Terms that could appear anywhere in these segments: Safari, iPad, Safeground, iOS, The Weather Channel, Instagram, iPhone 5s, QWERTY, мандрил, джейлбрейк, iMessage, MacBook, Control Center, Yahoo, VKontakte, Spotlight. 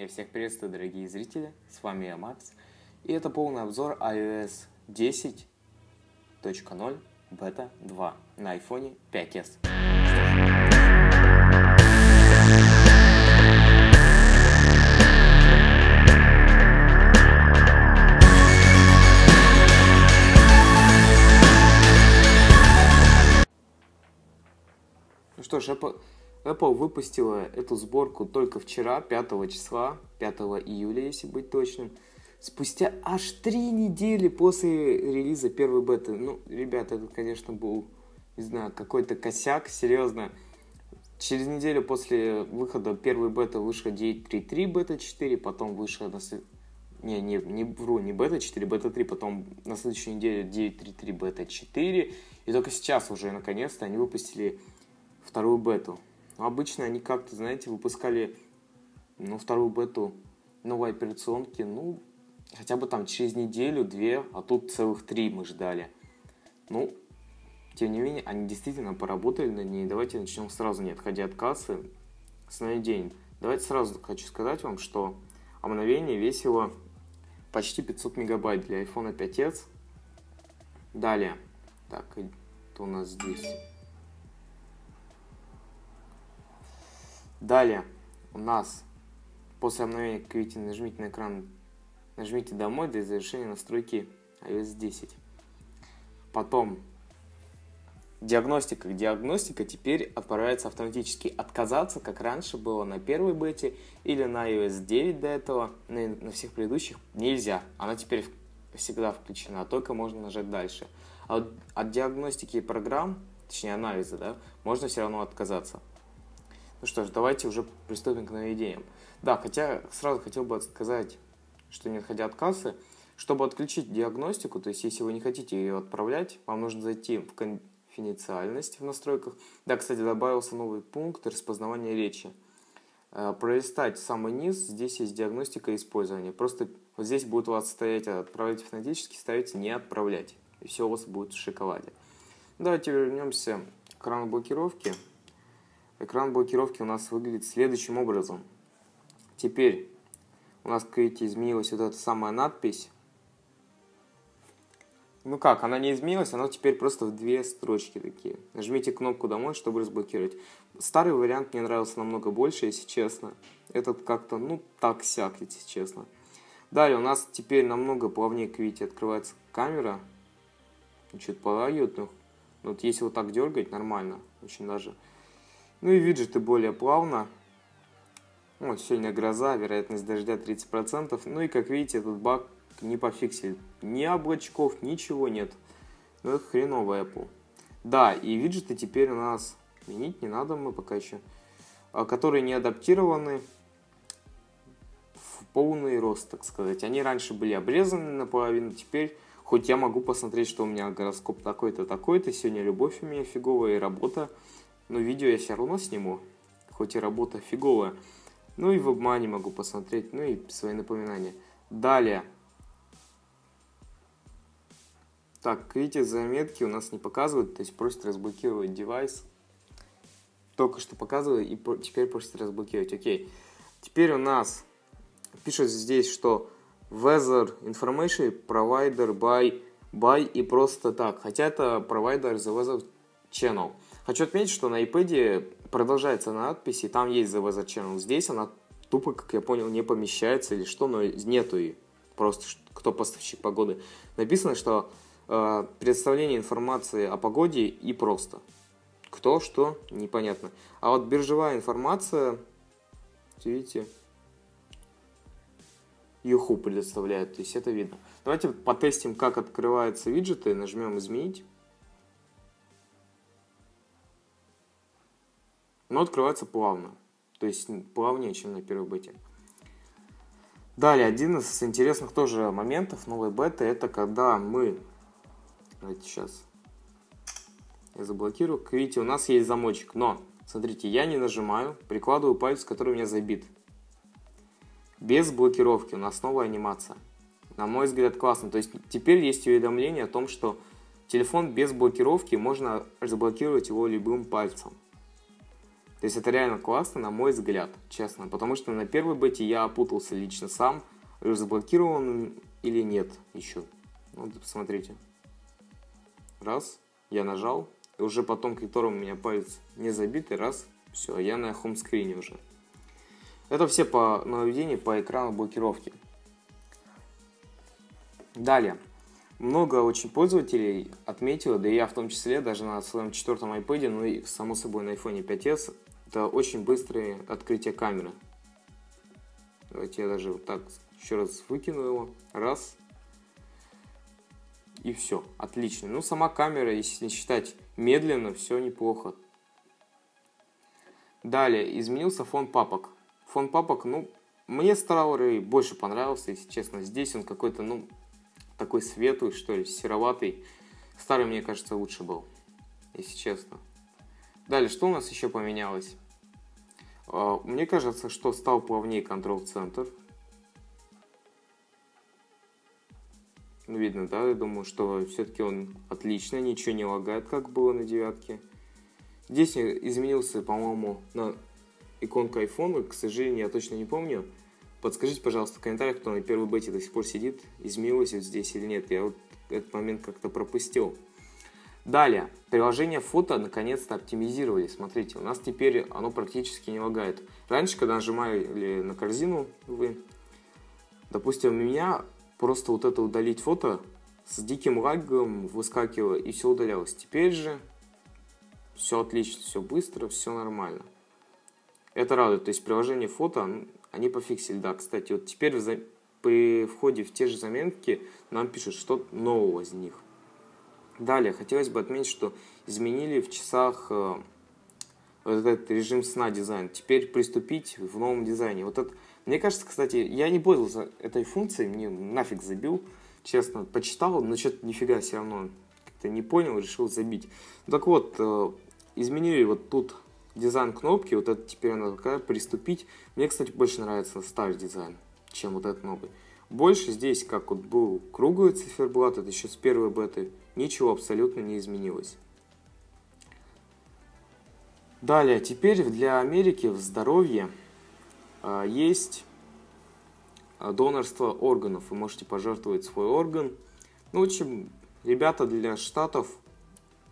Я всех приветствую, дорогие зрители, с вами я, Макс, и это полный обзор iOS 10.0 Beta 2 на iPhone 5s. Ну что ж, Apple выпустила эту сборку только вчера, 5 числа, 5 июля, если быть точным, спустя аж 3 недели после релиза первой беты. Ну, ребята, это, конечно, был, не знаю, какой-то косяк, серьезно. Через неделю после выхода первой беты вышла 9.3.3, бета 4, потом вышла... Не бета 4, бета 3, потом на следующей неделе 9.3.3, бета 4, и только сейчас уже, наконец-то, они выпустили вторую бету. Обычно они как-то, знаете, выпускали, ну, вторую бету новой операционки, ну, хотя бы там через неделю, две, а тут целых 3 мы ждали. Ну, тем не менее, они действительно поработали на ней. Давайте начнем сразу, не отходя от кассы, с новый день. Давайте сразу хочу сказать вам, что обновление весило почти 500 мегабайт для iPhone 5s. Далее, так, это у нас здесь... Далее у нас после обновления QWERTY нажмите на экран, нажмите «Домой» для завершения настройки iOS 10. Потом диагностика. Диагностика теперь отправляется автоматически. Отказаться, как раньше было на первой бете или на iOS 9 до этого, на всех предыдущих нельзя. Она теперь всегда включена, только можно нажать «Дальше». От диагностики программ, точнее анализа, да, можно все равно отказаться. Ну что ж, давайте уже приступим к нововведениям. Да, хотя сразу хотел бы сказать, что не отходя от кассы, чтобы отключить диагностику, то есть если вы не хотите ее отправлять, вам нужно зайти в конфиденциальность в настройках. Да, кстати, добавился новый пункт распознавания речи. Пролистать самый низ, здесь есть диагностика использования. Просто вот здесь будет у вас стоять «Отправлять автоматически», ставите «Не отправлять», и все у вас будет в шоколаде. Давайте вернемся к экрану блокировки. Экран блокировки у нас выглядит следующим образом. Теперь у нас, видите, изменилась вот эта самая надпись. Ну как, она не изменилась, она теперь просто в 2 строчки такие. Нажмите кнопку «Домой», чтобы разблокировать. Старый вариант мне нравился намного больше, если честно. Этот как-то, ну, так-сяк, если честно. Далее у нас теперь намного плавнее, видите, открывается камера. Чуть полагает, но вот если вот так дергать, нормально, очень даже... Ну и виджеты более плавно. Вот сегодня гроза, вероятность дождя 30%. Ну и как видите, этот баг не пофиксили. Ни облачков, ничего нет. Ну это хреново, Apple. Да, и виджеты теперь у нас менять не надо, мы пока еще. Которые не адаптированы в полный рост, так сказать. Они раньше были обрезаны наполовину, теперь... Хоть я могу посмотреть, что у меня гороскоп такой-то, такой-то. Сегодня любовь у меня фиговая и работа. Но видео я все равно сниму, хоть и работа фиговая. Ну и в обмане могу посмотреть, ну и свои напоминания. Далее. Так, видите, заметки у нас не показывают, то есть просят разблокировать девайс. Только что показывали, и теперь просят разблокировать. Окей. Теперь у нас пишут здесь, что Weather Information Provider by и просто так. Хотя это Provider The Weather Channel. Хочу отметить, что на iPad продолжается надпись, и там есть The Weather Channel. Здесь она тупо, как я понял, не помещается или что, но нету ее. Просто кто поставщик погоды. Написано, что представление информации о погоде и просто. Кто, что, непонятно. А вот биржевая информация, видите, Yahoo предоставляет, то есть это видно. Давайте потестим, как открываются виджеты. Нажмем «Изменить». Но открывается плавно, то есть плавнее, чем на первой бете. Далее, один из интересных тоже моментов новой беты, это когда мы... Давайте сейчас я заблокирую. Видите, у нас есть замочек, но, смотрите, я не нажимаю, прикладываю палец, который у меня забит. Без блокировки у нас новая анимация. На мой взгляд, классно. То есть теперь есть уведомление о том, что телефон без блокировки, можно разблокировать его любым пальцем. То есть это реально классно, на мой взгляд, честно. Потому что на первой бете я опутался лично сам, заблокирован или нет еще. Вот, посмотрите. Раз, я нажал, и уже потом, к которому у меня палец не забитый, раз, все, я на хомскрине уже. Это все по наведению по экрану блокировки. Далее. Много очень пользователей отметило, да и я в том числе, даже на своем четвертом iPad, ну и само собой на iPhone 5s, это очень быстрое открытие камеры. Давайте я даже вот так еще раз выкину его. Раз. И все. Отлично. Ну, сама камера, если не считать медленно, все неплохо. Далее. Изменился фон папок. Фон папок, ну, мне старый больше понравился, если честно. Здесь он какой-то, ну, такой светлый, что ли, сероватый. Старый, мне кажется, лучше был, если честно. Далее, что у нас еще поменялось? Мне кажется, что стал плавнее Control Center. Видно, да? Я думаю, что все-таки он отлично, ничего не лагает, как было на девятке. Здесь изменился, по-моему, на иконку iPhone. К сожалению, я точно не помню. Подскажите, пожалуйста, в комментариях, кто на первой бете до сих пор сидит, изменилось вот здесь или нет. Я вот этот момент как-то пропустил. Далее. Приложение фото наконец-то оптимизировали. Смотрите, у нас теперь оно практически не лагает. Раньше, когда нажимали на корзину, вы, допустим, у меня просто вот это удалить фото с диким лагом выскакивало и все удалялось. Теперь же все отлично, все быстро, все нормально. Это радует. То есть приложение фото они пофиксили. Да, кстати, вот теперь при входе в те же заметки нам пишут, что нового из них. Далее, хотелось бы отметить, что изменили в часах вот этот режим сна дизайн. Теперь приступить в новом дизайне. Вот это, мне кажется, кстати, я не пользовался этой функцией, мне нафиг забил. Честно, почитал, но что-то нифига все равно как-то не понял, решил забить. Так вот, изменили вот тут дизайн кнопки, вот это теперь она такая, приступить. Мне, кстати, больше нравится старый дизайн, чем вот этот новый. Больше здесь, как вот был круглый циферблат, это еще с первой беты, ничего абсолютно не изменилось. Далее, теперь для Америки в здоровье есть донорство органов. Вы можете пожертвовать свой орган. Ну, в общем, ребята для Штатов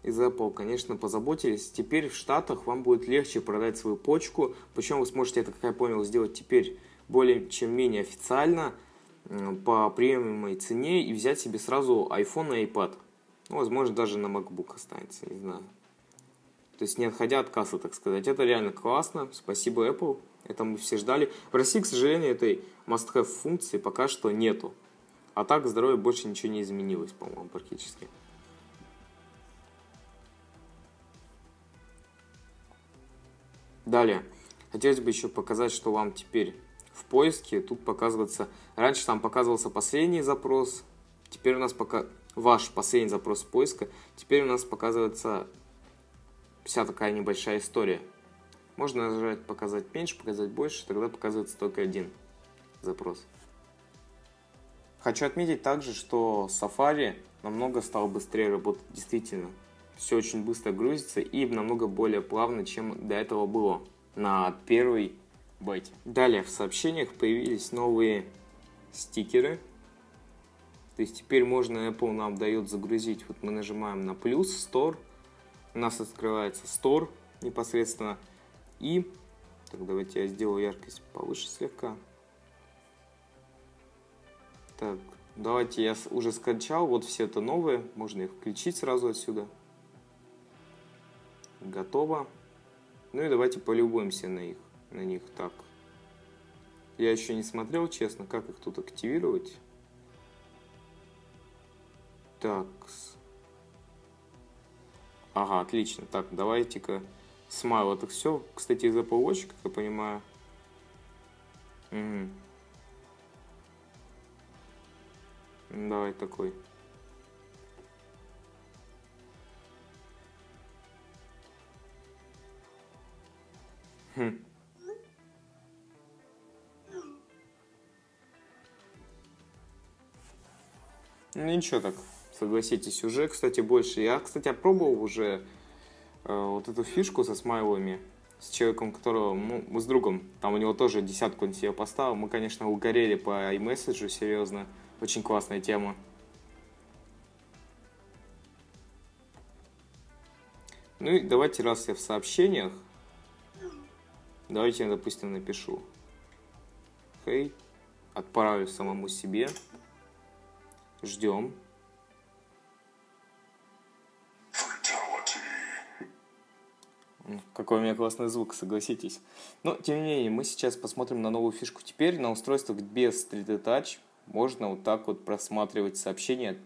из Apple, конечно, позаботились. Теперь в Штатах вам будет легче продать свою почку. Причем вы сможете это, как я понял, сделать теперь более чем менее официально, по приемлемой цене, и взять себе сразу iPhone и iPad. Ну, возможно, даже на MacBook останется, не знаю. То есть не отходя от кассы, так сказать. Это реально классно. Спасибо, Apple. Это мы все ждали. В России, к сожалению, этой must-have функции пока что нету. А так здоровье больше ничего не изменилось, по-моему, практически. Далее. Хотелось бы еще показать, что вам теперь в поиске тут показывается... Раньше там показывался последний запрос. Теперь у нас пока... Ваш последний запрос поиска. Теперь у нас показывается вся такая небольшая история. Можно нажать «Показать меньше», «Показать больше», тогда показывается только один запрос. Хочу отметить также, что Safari намного стал быстрее работать. Действительно, все очень быстро грузится и намного более плавно, чем до этого было на первой бете. Далее в сообщениях появились новые стикеры. То есть теперь можно, Apple нам дает загрузить, вот мы нажимаем на плюс, Store, у нас открывается Store непосредственно. И, так, давайте я сделаю яркость повыше слегка. Так, давайте я уже скачал, вот все это новые, можно их включить сразу отсюда. Готово. Ну и давайте полюбуемся на них. Так, я еще не смотрел, честно, как их тут активировать. Так, ага, отлично. Так, давайте-ка смайл. Это все, кстати, из Apple Watch, как я понимаю. Угу. Давай такой. Хм. Ну, ничего так, согласитесь, уже, кстати, больше. Я, кстати, опробовал уже вот эту фишку со смайлами. с человеком, которого, ну, с другом, там у него тоже 10-ку он себе поставил, мы, конечно, угорели по iMessage, серьезно, очень классная тема. Ну и давайте, раз я в сообщениях, давайте я, допустим, напишу «Хей», отправлю самому себе, ждем. Какой у меня классный звук, согласитесь. Но, тем не менее, мы сейчас посмотрим на новую фишку. Теперь на устройствах без 3D Touch можно вот так вот просматривать сообщения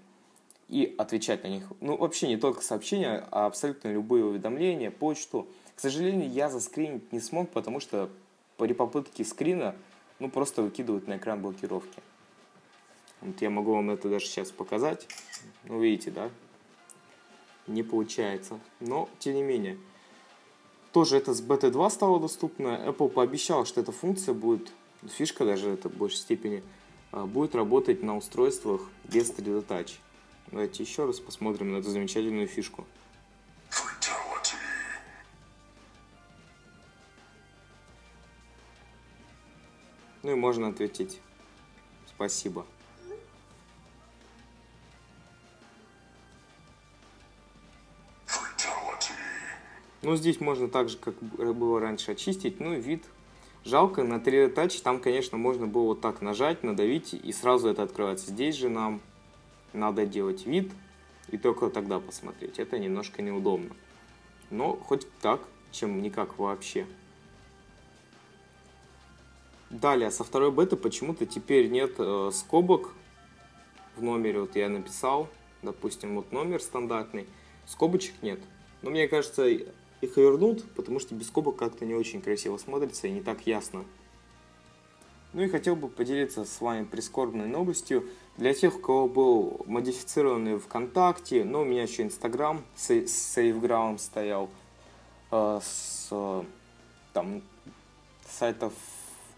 и отвечать на них. Ну, вообще не только сообщения, а абсолютно любые уведомления, почту. К сожалению, я заскринить не смог, потому что при попытке скрина, ну, просто выкидывают на экран блокировки. Вот я могу вам это даже сейчас показать. Ну, видите, да? Не получается. Но, тем не менее... Тоже это с бета 2 стало доступно. Apple пообещала, что эта функция будет, фишка даже это в большей степени, будет работать на устройствах без 3D Touch. Давайте еще раз посмотрим на эту замечательную фишку. Ну и можно ответить «Спасибо». Ну, здесь можно так же, как было раньше, очистить. Ну, и вид. Жалко, на 3D Touch там, конечно, можно было вот так нажать, надавить, и сразу это открывается. Здесь же нам надо делать вид, и только тогда посмотреть. Это немножко неудобно. Но хоть так, чем никак вообще. Далее, со второй беты почему-то теперь нет скобок в номере. Вот я написал, допустим, вот номер стандартный, скобочек нет. Но мне кажется... Их вернут, потому что без скобок как-то не очень красиво смотрится и не так ясно. Ну и хотел бы поделиться с вами прискорбной новостью. Для тех, у кого был модифицированный ВКонтакте, но у меня еще Instagram с Safeground стоял, там, сайтов,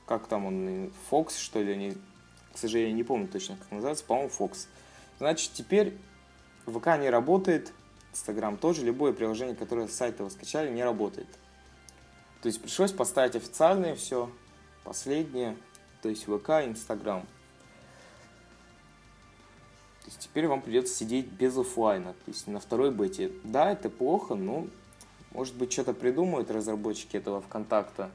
как там он, Fox, что ли, они, к сожалению, не помню точно, как называется, по-моему, Fox. Значит, теперь ВК не работает. Instagram тоже, любое приложение, которое с сайта вы скачали, не работает. То есть пришлось поставить официальное все, последнее, то есть ВК, Instagram. То есть теперь вам придется сидеть без офлайна, то есть на второй бете. Да, это плохо, но может быть что-то придумают разработчики этого ВКонтакта.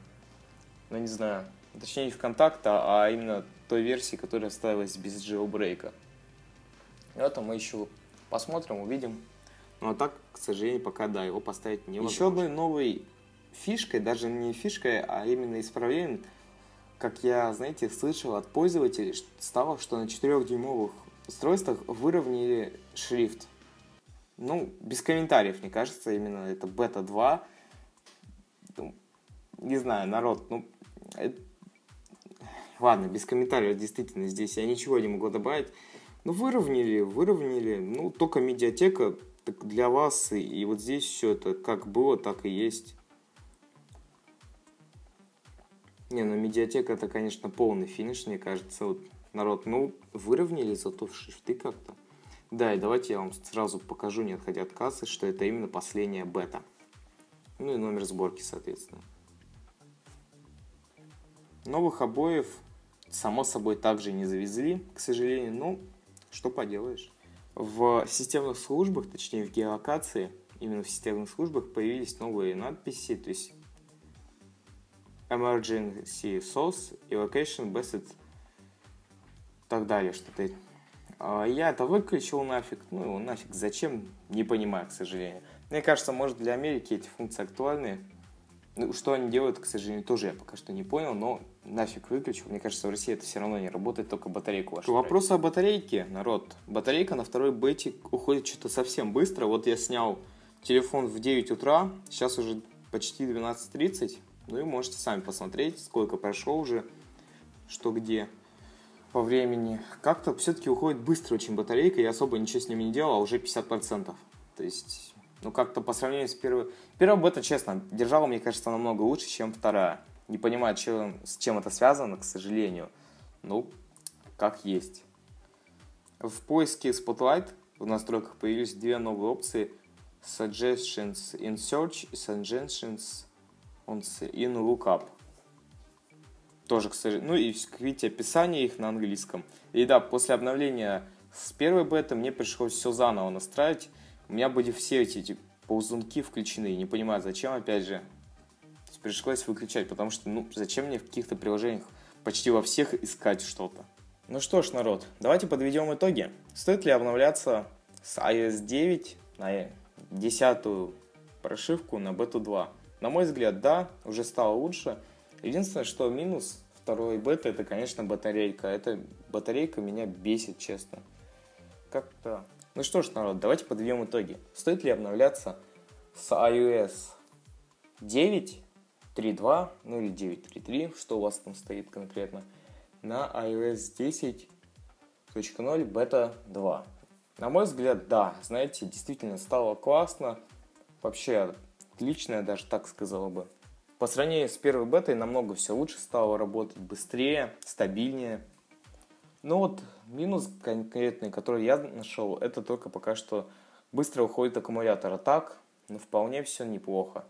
Ну не знаю, точнее не ВКонтакта, а именно той версии, которая вставилась без джейлбрейка. Это мы еще посмотрим, увидим. Ну а так, к сожалению, пока да, его поставить невозможно. Еще одной новой фишкой, даже не фишкой, а именно исправлением, как я, знаете, слышал от пользователей, стало, что на 4-дюймовых устройствах выровняли шрифт. Ну, без комментариев, мне кажется, именно это бета 2. Не знаю, народ, ну... Ладно, без комментариев, действительно, здесь я ничего не могу добавить. Ну, выровняли, ну, только медиатека... для вас, и вот здесь все это как было, так и есть. Не, ну медиатека это, конечно, полный финиш, мне кажется. Вот, народ, ну, выровняли зато шрифты как-то. Да, и давайте я вам сразу покажу, не отходя от кассы, что это именно последняя бета. Ну и номер сборки, соответственно. Новых обоев, само собой, также не завезли, к сожалению. Ну, что поделаешь. В системных службах, точнее в геолокации, именно в системных службах появились новые надписи, то есть Emergency Source и Location Based и так далее, что-то. Я это выключил нафиг, ну его нафиг зачем, не понимаю, к сожалению. Мне кажется, может для Америки эти функции актуальны. Ну, что они делают, к сожалению, тоже я пока что не понял, но нафиг выключу. Мне кажется, в России это все равно не работает, только батарейку вашу. Вопрос о батарейке, народ. Батарейка на второй бете уходит что-то совсем быстро. Вот я снял телефон в 9 утра, сейчас уже почти 12:30. Ну и можете сами посмотреть, сколько прошло уже, что где по времени. Как-то все-таки уходит быстро очень батарейка, я особо ничего с ним не делал, а уже 50%. То есть... Ну, как-то по сравнению с первой... Первая бета, честно, держала, мне кажется, намного лучше, чем вторая. Не понимаю, с чем это связано, к сожалению. Ну, как есть. В поиске Spotlight в настройках появились две новые опции. Suggestions in Search и Suggestions in lookup. Тоже, к сожалению, ну и, как видите, описание их на английском. И да, после обновления с первой беты мне пришлось все заново настраивать. У меня были все эти ползунки включены, не понимаю, зачем, опять же. Пришлось выключать, потому что, ну, зачем мне в каких-то приложениях почти во всех искать что-то. Ну что ж, народ, давайте подведем итоги. Стоит ли обновляться с iOS 9 на 10-ю прошивку на бету 2? На мой взгляд, да, уже стало лучше. Единственное, что минус второй беты, это, конечно, батарейка. Эта батарейка меня бесит, честно. Как-то... Ну что ж, народ, давайте подведем итоги. Стоит ли обновляться с iOS 9 3.2, ну или 9.3.3, что у вас там стоит конкретно, на iOS 10.0 бета 2? На мой взгляд, да, знаете, действительно стало классно, вообще отлично, я даже так сказал бы. По сравнению с первой бетой намного все лучше стало работать, быстрее, стабильнее. Но вот минус конкретный, который я нашел, это только пока что быстро уходит аккумулятор, а так, ну, вполне все неплохо.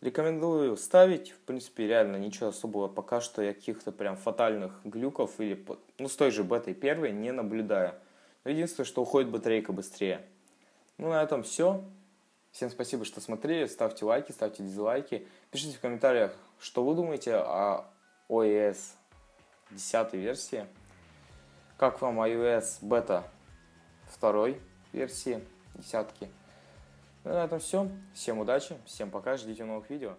Рекомендую ставить, в принципе, реально ничего особого, пока что я каких-то прям фатальных глюков или, ну, с той же бетой первой не наблюдаю. Но единственное, что уходит батарейка быстрее. Ну, на этом все. Всем спасибо, что смотрели, ставьте лайки, ставьте дизлайки. Пишите в комментариях, что вы думаете о iOS 10 версии. Как вам iOS бета 2 версии, 10-ки. Ну, на этом все. Всем удачи, всем пока, ждите новых видео.